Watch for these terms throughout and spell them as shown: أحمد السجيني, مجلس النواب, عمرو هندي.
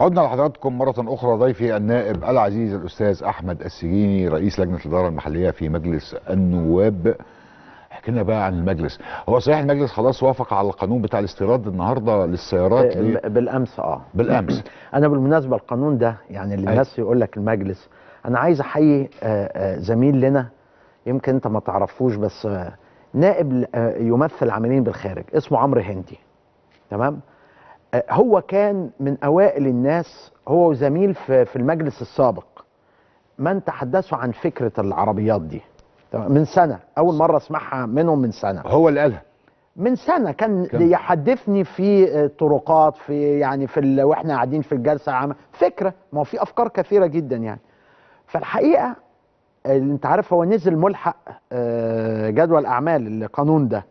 عدنا لحضراتكم مرة أخرى ضيفي النائب العزيز الأستاذ أحمد السجيني رئيس لجنة الإدارة المحلية في مجلس النواب. حكينا بقى عن المجلس، هو صحيح المجلس خلاص وافق على القانون بتاع الاستيراد النهارده للسيارات بالأمس. بالأمس أنا بالمناسبة القانون ده يعني اللي الناس يقول لك المجلس، أنا عايز أحيي زميل لنا يمكن أنت ما تعرفوش، بس نائب يمثل عاملين بالخارج اسمه عمرو هندي، تمام؟ هو كان من أوائل الناس، هو وزميل في المجلس السابق، من تحدثوا عن فكرة العربيات دي من سنة. أول مرة أسمعها منهم من سنة، هو اللي قالها من سنة، كان يحدثني في طرقات في يعني في وإحنا قاعدين في الجلسة العامة فكرة، ما هو في أفكار كثيرة جدا يعني. فالحقيقة أنت عارف هو نزل ملحق جدول أعمال القانون ده،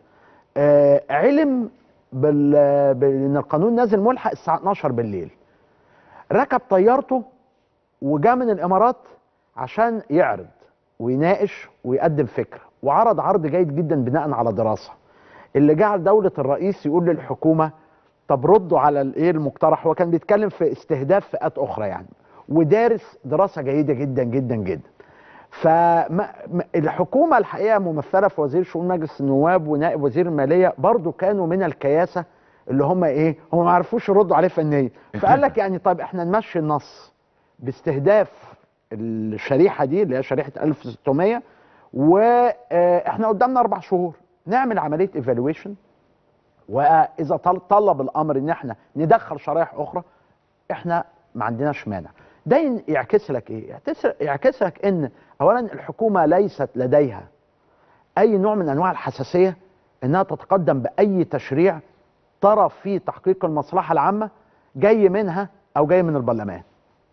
علم بان القانون نازل ملحق الساعه 12 بالليل، ركب طيارته وجاء من الامارات عشان يعرض ويناقش ويقدم فكره، وعرض عرض جيد جدا بناء على دراسه، اللي جعل دوله الرئيس يقول للحكومه طب ردوا على الايه المقترح. هو كان بيتكلم في استهداف فئات اخرى يعني، ودارس دراسه جيده جدا جدا جدا. فالحكومة الحقيقة ممثلة في وزير شؤون مجلس النواب ونائب وزير المالية برضو كانوا من الكياسة اللي هم ايه، هم ما عرفوش يردوا عليه فنيا، فقال لك يعني طيب احنا نمشي النص باستهداف الشريحة دي اللي هي شريحة 1600، واحنا قدامنا 4 شهور نعمل عملية ايفالويشن، واذا طلب الامر ان احنا ندخل شرائح اخرى احنا ما عندناش مانع. ده يعكس لك ايه؟ يعكس لك ان اولا الحكومه ليست لديها اي نوع من انواع الحساسيه انها تتقدم باي تشريع ترى فيه تحقيق المصلحه العامه جاي منها او جاي من البرلمان.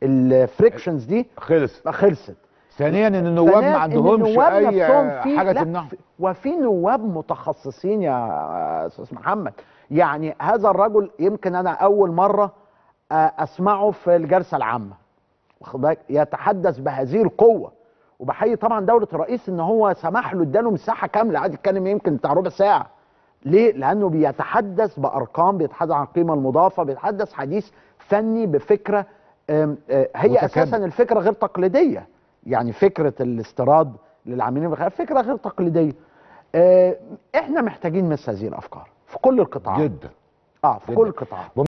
الفريكشنز دي خلصت. ثانيا ان النواب ما عندهمش اي حاجه تمنعهم، وفي نواب متخصصين يا استاذ محمد، يعني هذا الرجل يمكن انا اول مره اسمعه في الجلسه العامه يتحدث بهذه القوه، وبحيي طبعا دوله الرئيس ان هو سمح له اداله مساحه كامله قعد يتكلم يمكن بتاع ربع ساعه. ليه؟ لانه بيتحدث بارقام، بيتحدث عن القيمه المضافه، بيتحدث حديث فني بفكره هي متكلم. اساسا الفكره غير تقليديه، يعني فكره الاستيراد للعاملين بالخارج فكره غير تقليديه. احنا محتاجين مثل هذه الافكار في كل القطاعات جدا في كل القطاعات.